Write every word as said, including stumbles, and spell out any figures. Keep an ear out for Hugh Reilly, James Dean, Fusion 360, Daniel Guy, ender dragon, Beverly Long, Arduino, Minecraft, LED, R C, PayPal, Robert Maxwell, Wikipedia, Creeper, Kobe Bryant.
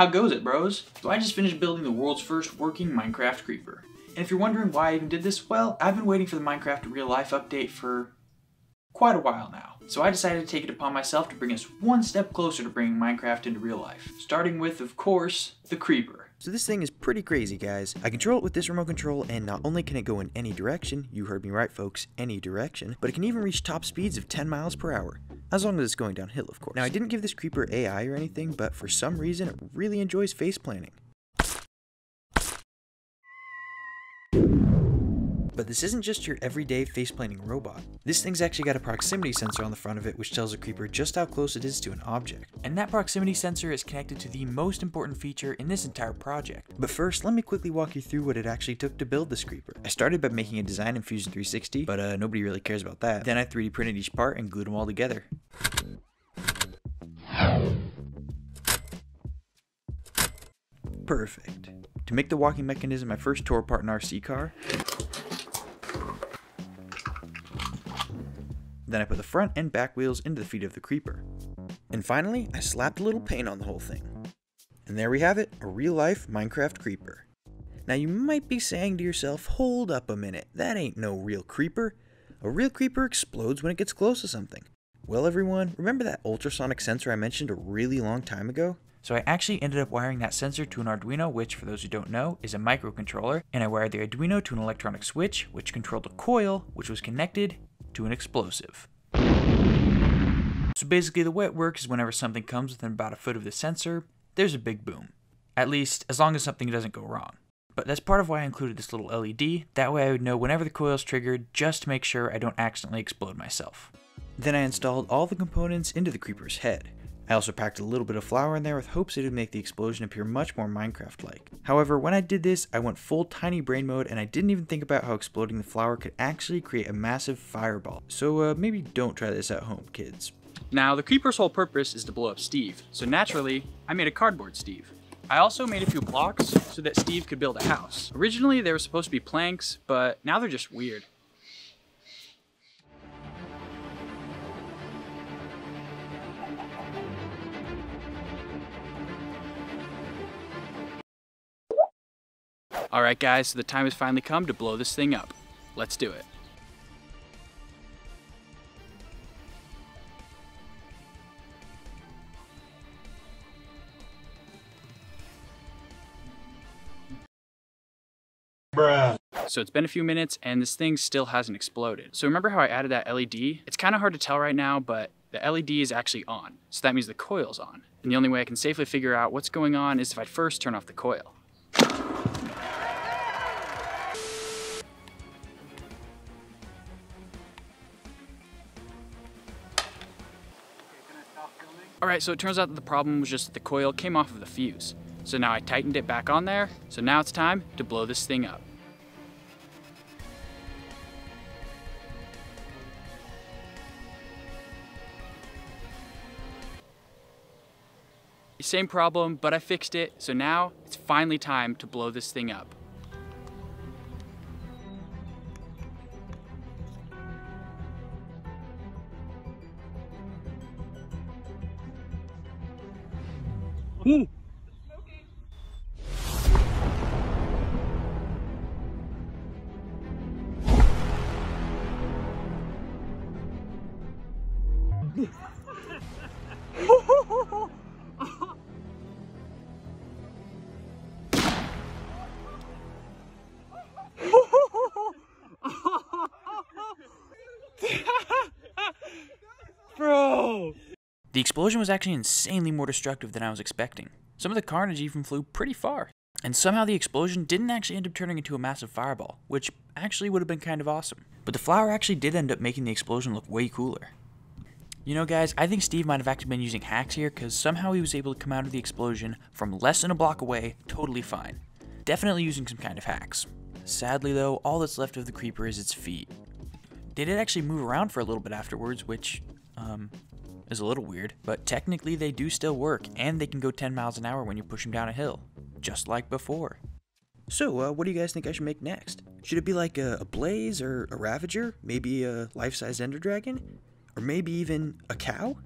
How goes it, bros? So I just finished building the world's first working Minecraft creeper. And if you're wondering why I even did this, well, I've been waiting for the Minecraft real life update for quite a while now. So I decided to take it upon myself to bring us one step closer to bringing Minecraft into real life. Starting with, of course, the creeper. So this thing is pretty crazy, guys. I control it with this remote control, and not only can it go in any direction, you heard me right folks, any direction, but it can even reach top speeds of ten miles per hour. As long as it's going downhill, of course. Now I didn't give this creeper A I or anything, but for some reason it really enjoys face planting. But this isn't just your everyday face-planting robot. This thing's actually got a proximity sensor on the front of it which tells the creeper just how close it is to an object. And that proximity sensor is connected to the most important feature in this entire project. But first, let me quickly walk you through what it actually took to build this creeper. I started by making a design in Fusion three sixty, but uh, nobody really cares about that. Then I three D printed each part and glued them all together. Perfect. To make the walking mechanism, I first tore apart an R C car. Then I put the front and back wheels into the feet of the creeper. And finally, I slapped a little paint on the whole thing. And there we have it, a real-life Minecraft creeper. Now you might be saying to yourself, hold up a minute, that ain't no real creeper. A real creeper explodes when it gets close to something. Well everyone, remember that ultrasonic sensor I mentioned a really long time ago? So I actually ended up wiring that sensor to an Arduino, which for those who don't know is a microcontroller, and I wired the Arduino to an electronic switch, which controlled a coil, which was connected to an explosive. So basically the way it works is whenever something comes within about a foot of the sensor, there's a big boom. At least, as long as something doesn't go wrong. But that's part of why I included this little L E D, that way I would know whenever the coil's triggered, just to make sure I don't accidentally explode myself. Then I installed all the components into the creeper's head. I also packed a little bit of flour in there with hopes it would make the explosion appear much more Minecraft-like. However, when I did this, I went full tiny brain mode and I didn't even think about how exploding the flour could actually create a massive fireball. So uh, maybe don't try this at home, kids. Now, the creeper's whole purpose is to blow up Steve, so naturally, I made a cardboard Steve. I also made a few blocks so that Steve could build a house. Originally, they were supposed to be planks, but now they're just weird. Alright guys, so the time has finally come to blow this thing up. Let's do it. Bruh. So it's been a few minutes and this thing still hasn't exploded. So remember how I added that L E D? It's kind of hard to tell right now, but the L E D is actually on. So that means the coil's on. And the only way I can safely figure out what's going on is if I first turn off the coil. Alright, so it turns out that the problem was just that the coil came off of the fuse. So now I tightened it back on there, so now it's time to blow this thing up. Same problem, but I fixed it, so now it's finally time to blow this thing up. Ooh. Bro! The explosion was actually insanely more destructive than I was expecting. Some of the carnage even flew pretty far. And somehow the explosion didn't actually end up turning into a massive fireball, which actually would have been kind of awesome. But the flour actually did end up making the explosion look way cooler. You know guys, I think Steve might have actually been using hacks here because somehow he was able to come out of the explosion from less than a block away, totally fine. Definitely using some kind of hacks. Sadly though, all that's left of the creeper is its feet. They did actually move around for a little bit afterwards, which, um... is a little weird, but technically they do still work, and they can go ten miles an hour when you push them down a hill, just like before. So, uh, what do you guys think I should make next? Should it be like a, a blaze or a ravager? Maybe a life-size ender dragon? Or maybe even a cow?